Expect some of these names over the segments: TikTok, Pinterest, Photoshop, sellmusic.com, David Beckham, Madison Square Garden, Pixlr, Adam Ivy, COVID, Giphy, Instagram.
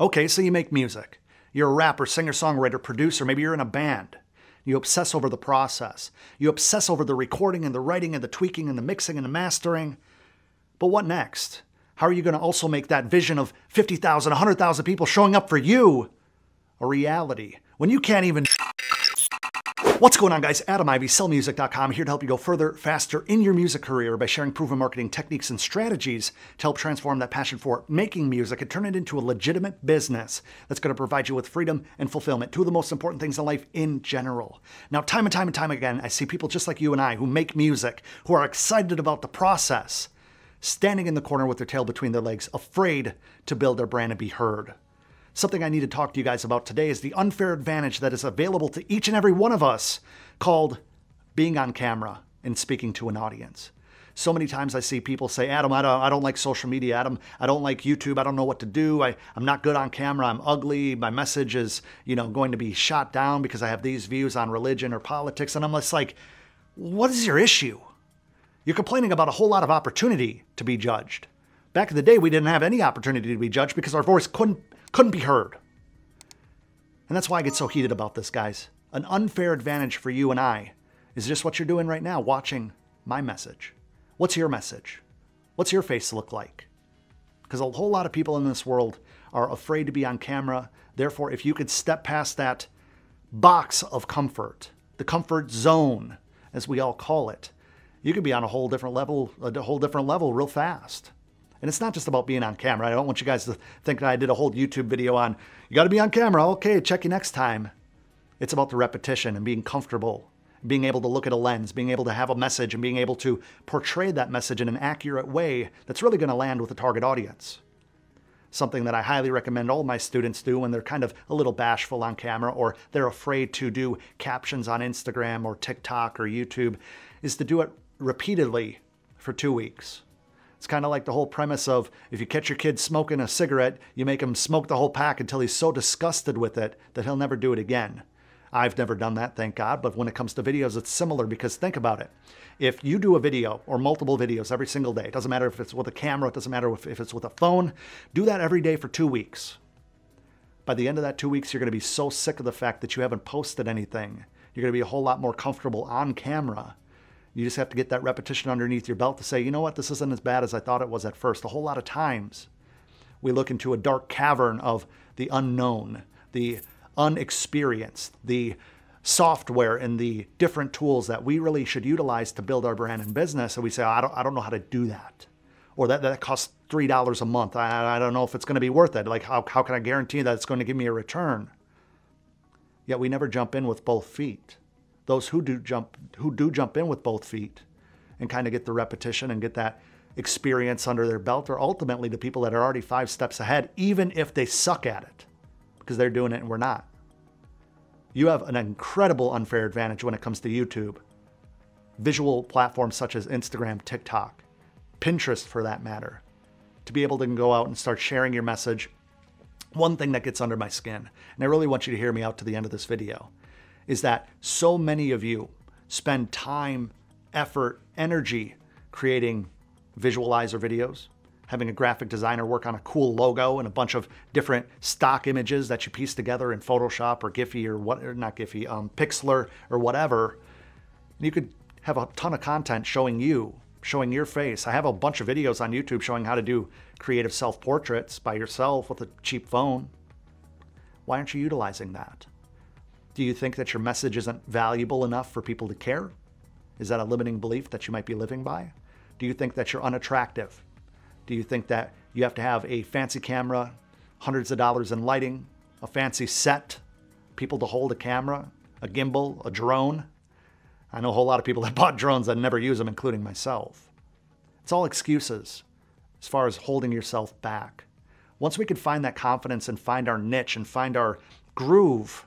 Okay, so you make music. You're a rapper, singer, songwriter, producer, maybe you're in a band. You obsess over the process. You obsess over the recording and the writing and the tweaking and the mixing and the mastering. But what next? How are you going to also make that vision of 50,000, 100,000 people showing up for you a reality when you can't even... What's going on, guys? Adam Ivy, sellmusic.com, here to help you go further, faster in your music career by sharing proven marketing techniques and strategies to help transform that passion for making music and turn it into a legitimate business that's going to provide you with freedom and fulfillment, two of the most important things in life in general. Now, time and time and time again, I see people just like you and I who make music, who are excited about the process, standing in the corner with their tail between their legs, afraid to build their brand and be heard. Something I need to talk to you guys about today is the unfair advantage that is available to each and every one of us called being on camera and speaking to an audience. So many times I see people say, Adam, I don't like social media. Adam, I don't like YouTube. I don't know what to do. I'm not good on camera. I'm ugly. My message is, you know, going to be shot down because I have these views on religion or politics. And I'm just like, what is your issue? You're complaining about a whole lot of opportunity to be judged. Back in the day, we didn't have any opportunity to be judged because our voice couldn't be heard. And that's why I get so heated about this, guys. An unfair advantage for you and I is just what you're doing right now, watching my message. What's your message? What's your face look like? Because a whole lot of people in this world are afraid to be on camera. Therefore, if you could step past that box of comfort, the comfort zone, as we all call it, you could be on a whole different level real fast. And it's not just about being on camera. I don't want you guys to think that I did a whole YouTube video on, you got to be on camera. Okay, check you next time. It's about the repetition and being comfortable, being able to look at a lens, being able to have a message and being able to portray that message in an accurate way that's really going to land with the target audience. Something that I highly recommend all my students do when they're kind of a little bashful on camera or they're afraid to do captions on Instagram or TikTok or YouTube is to do it repeatedly for 2 weeks. It's kind of like the whole premise of if you catch your kid smoking a cigarette, you make him smoke the whole pack until he's so disgusted with it that he'll never do it again. I've never done that, thank God, but when it comes to videos, it's similar because think about it. If you do a video or multiple videos every single day, it doesn't matter if it's with a camera, it doesn't matter if it's with a phone, do that every day for 2 weeks. By the end of that 2 weeks, you're going to be so sick of the fact that you haven't posted anything. You're going to be a whole lot more comfortable on camera. You just have to get that repetition underneath your belt to say, you know what, this isn't as bad as I thought it was at first. A whole lot of times we look into a dark cavern of the unknown, the unexperienced, the software and the different tools that we really should utilize to build our brand and business. And we say, oh, I don't know how to do that. Or that costs $3 a month. I don't know if it's going to be worth it. Like, how can I guarantee that it's going to give me a return? Yet we never jump in with both feet. Those who do jump in with both feet and kind of get the repetition and get that experience under their belt are ultimately the people that are already 5 steps ahead, even if they suck at it because they're doing it and we're not. You have an incredible unfair advantage when it comes to YouTube, visual platforms such as Instagram, TikTok, Pinterest for that matter, to be able to go out and start sharing your message. One thing that gets under my skin, and I really want you to hear me out to the end of this video, is that so many of you spend time, effort, energy creating visualizer videos, having a graphic designer work on a cool logo and a bunch of different stock images that you piece together in Photoshop or Giphy or what, or not Giphy, Pixlr or whatever. And you could have a ton of content showing you, showing your face. I have a bunch of videos on YouTube showing how to do creative self-portraits by yourself with a cheap phone. Why aren't you utilizing that? Do you think that your message isn't valuable enough for people to care? Is that a limiting belief that you might be living by? Do you think that you're unattractive? Do you think that you have to have a fancy camera, hundreds of dollars in lighting, a fancy set, people to hold a camera, a gimbal, a drone? I know a whole lot of people that bought drones that never use them, including myself. It's all excuses as far as holding yourself back. Once we can find that confidence and find our niche and find our groove,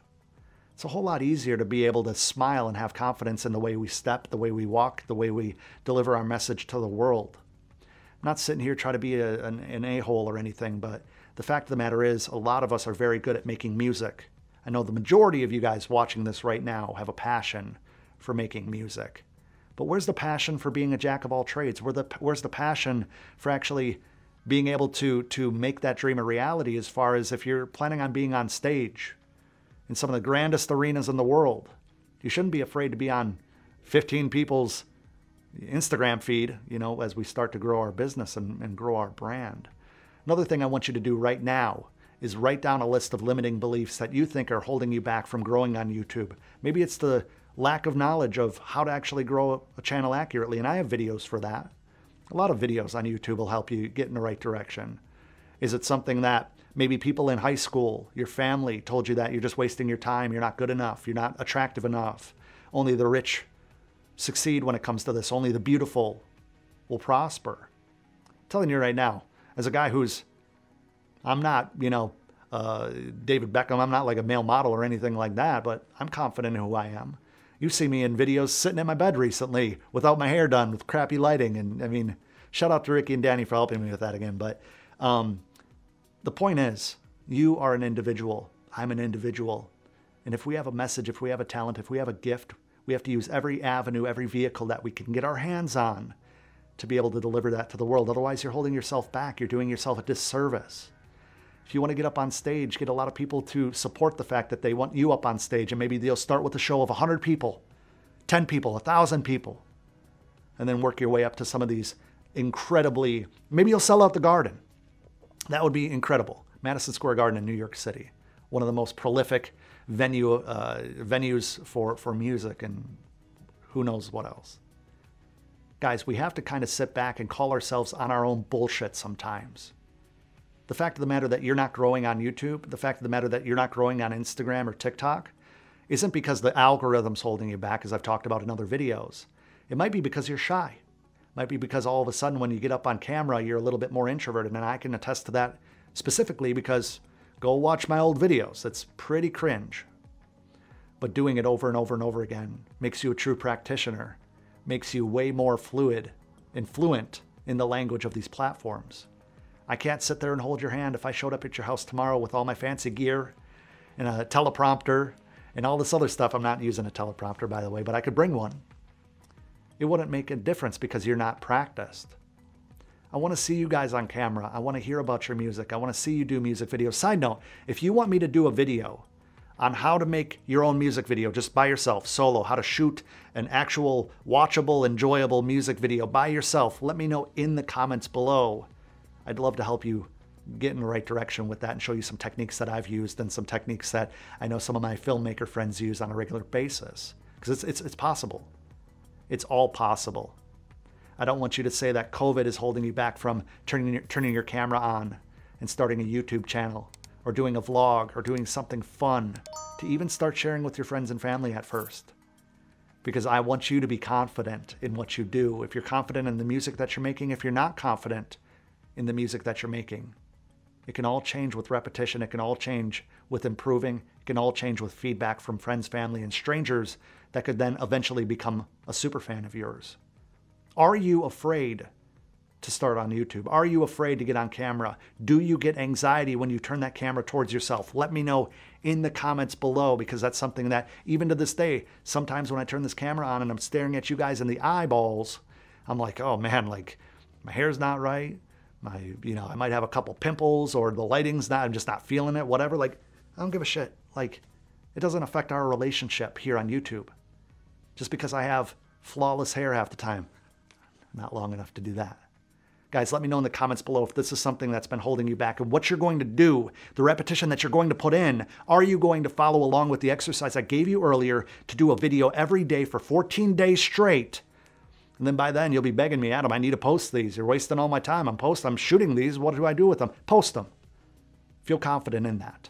it's a whole lot easier to be able to smile and have confidence in the way we step, the way we walk, the way we deliver our message to the world. I'm not sitting here trying to be an a-hole or anything, but the fact of the matter is a lot of us are very good at making music. I know the majority of you guys watching this right now have a passion for making music. But where's the passion for being a jack of all trades? Where's the passion for actually being able to make that dream a reality, as far as if you're planning on being on stage in some of the grandest arenas in the world. You shouldn't be afraid to be on 15 people's Instagram feed, you know, as we start to grow our business and grow our brand. Another thing I want you to do right now is write down a list of limiting beliefs that you think are holding you back from growing on YouTube. Maybe it's the lack of knowledge of how to actually grow a channel accurately, and I have videos for that. A lot of videos on YouTube will help you get in the right direction. Is it something that maybe people in high school, your family told you that you're just wasting your time, you're not good enough, you're not attractive enough, only the rich succeed when it comes to this, only the beautiful will prosper? I'm telling you right now, as a guy who's, I'm not, you know, David Beckham, I'm not like a male model or anything like that, but I'm confident in who I am. You see me in videos sitting in my bed recently without my hair done with crappy lighting. And I mean, shout out to Ricky and Danny for helping me with that again. But the point is, you are an individual. I'm an individual. And if we have a message, if we have a talent, if we have a gift, we have to use every avenue, every vehicle that we can get our hands on to be able to deliver that to the world. Otherwise, you're holding yourself back. You're doing yourself a disservice. If you want to get up on stage, get a lot of people to support the fact that they want you up on stage, and maybe they'll start with a show of 100 people, 10 people, 1,000 people, and then work your way up to some of these incredibly, maybe you'll sell out the Garden. That would be incredible. Madison Square Garden in New York City, one of the most prolific venues for music and who knows what else. Guys, we have to kind of sit back and call ourselves on our own bullshit sometimes. The fact of the matter that you're not growing on YouTube, the fact of the matter that you're not growing on Instagram or TikTok, isn't because the algorithm's holding you back, as I've talked about in other videos. It might be because you're shy. It might be because all of a sudden when you get up on camera, you're a little bit more introverted, and I can attest to that specifically because go watch my old videos. It's pretty cringe. But doing it over and over and over again makes you a true practitioner, makes you way more fluid and fluent in the language of these platforms. I can't sit there and hold your hand. If I showed up at your house tomorrow with all my fancy gear and a teleprompter and all this other stuff — I'm not using a teleprompter, by the way, but I could bring one — it wouldn't make a difference because you're not practiced. I want to see you guys on camera. I want to hear about your music. I want to see you do music videos. Side note, if you want me to do a video on how to make your own music video just by yourself, solo, how to shoot an actual watchable, enjoyable music video by yourself, let me know in the comments below. I'd love to help you get in the right direction with that and show you some techniques that I've used and some techniques that I know some of my filmmaker friends use on a regular basis. Because it's possible. It's all possible. I don't want you to say that COVID is holding you back from turning your camera on and starting a YouTube channel or doing a vlog or doing something fun to even start sharing with your friends and family at first. Because I want you to be confident in what you do. If you're confident in the music that you're making, if you're not confident in the music that you're making, it can all change with repetition. It can all change with improving. It can all change with feedback from friends, family, and strangers that could then eventually become a super fan of yours. Are you afraid to start on YouTube? Are you afraid to get on camera? Do you get anxiety when you turn that camera towards yourself? Let me know in the comments below, because that's something that even to this day, sometimes when I turn this camera on and I'm staring at you guys in the eyeballs, I'm like, oh man, like my hair's not right. You know, I might have a couple pimples, or the lighting's not, I'm just not feeling it, whatever. Like, I don't give a shit. Like, it doesn't affect our relationship here on YouTube. Just because I have flawless hair half the time, not long enough to do that. Guys, let me know in the comments below if this is something that's been holding you back and what you're going to do, the repetition that you're going to put in. Are you going to follow along with the exercise I gave you earlier to do a video every day for 14 days straight? And then by then you'll be begging me, Adam, I need to post these. You're wasting all my time. I'm shooting these. What do I do with them? Post them. Feel confident in that.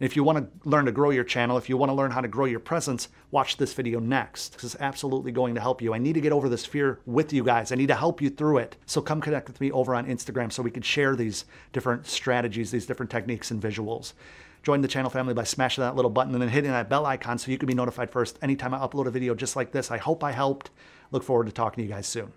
And if you want to learn to grow your channel, if you want to learn how to grow your presence, watch this video next. This is absolutely going to help you. I need to get over this fear with you guys. I need to help you through it. So come connect with me over on Instagram so we can share these different strategies, these different techniques and visuals. Join the channel family by smashing that little button and then hitting that bell icon so you can be notified first anytime I upload a video just like this. I hope I helped. Look forward to talking to you guys soon.